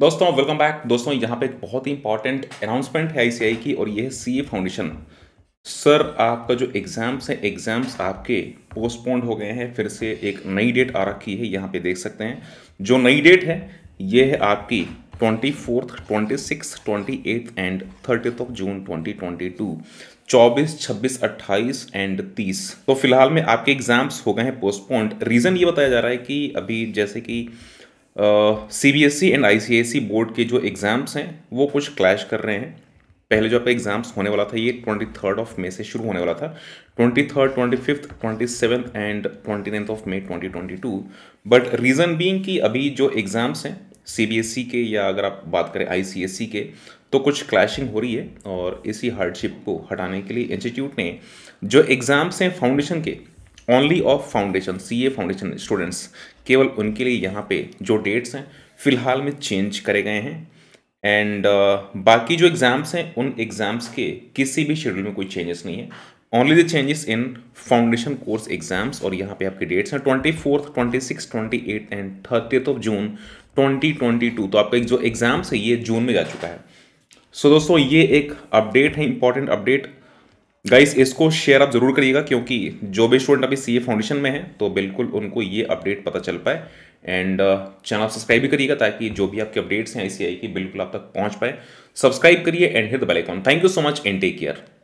दोस्तों welcome back. दोस्तों यहाँ पे एक बहुत ही इंपॉर्टेंट अनाउंसमेंट है आईसीएआई की, और ये है सीए फाउंडेशन। सर आपका जो एग्ज़ाम्स है, एग्ज़ाम्स आपके पोस्टपोन्ड हो गए हैं, फिर से एक नई डेट आ रखी है। यहाँ पे देख सकते हैं जो नई डेट है ये है आपकी 24th, 26th, 28th and 30th of June 2022, 24, 26, 28 and 30। तो फिलहाल में आपके एग्ज़ाम्स हो गए हैं पोस्टपोन्ड। रीज़न ये बताया जा रहा है कि अभी जैसे कि CBSE एंड ICSE बोर्ड के जो एग्ज़ाम्स हैं वो कुछ क्लैश कर रहे हैं। पहले जो आपका एग्ज़ाम्स होने वाला था ये 23rd of May से शुरू होने वाला था, 23rd, 25th, 27th and 29th of May 2022। But reason being कि अभी जो एग्ज़ाम्स हैं CBSE के, या अगर आप बात करें ICSE के, तो कुछ क्लैशिंग हो रही है, और इसी हार्डशिप को हटाने के लिए इंस्टीट्यूट ने जो एग्ज़ाम्स हैं फाउंडेशन के, only of foundation CA foundation students, केवल उनके लिए यहाँ पे जो डेट्स हैं फ़िलहाल में चेंज करे गए हैं। एंड बाकी जो एग्ज़ाम्स हैं उन एग्ज़ाम्स के किसी भी शेड्यूल में कोई चेंजेस नहीं है, only the changes in foundation course exams. और यहाँ पे आपके डेट्स हैं 24th, 26th, 28th and 30th of June 2022। तो आपका जो एग्ज़ाम्स है ये जून में जा चुका है। सो दोस्तों ये एक अपडेट है, इंपॉर्टेंट अपडेट। गाइस इसको शेयर आप ज़रूर करिएगा, क्योंकि जो भी स्टूडेंट अभी सीए फाउंडेशन में है तो बिल्कुल उनको ये अपडेट पता चल पाए। एंड चैनल सब्सक्राइब भी करिएगा ताकि जो भी आपके अपडेट्स हैं आईसीएआई की बिल्कुल आप तक पहुंच पाए। सब्सक्राइब करिए and hit the bell icon. Thank you so much and take care.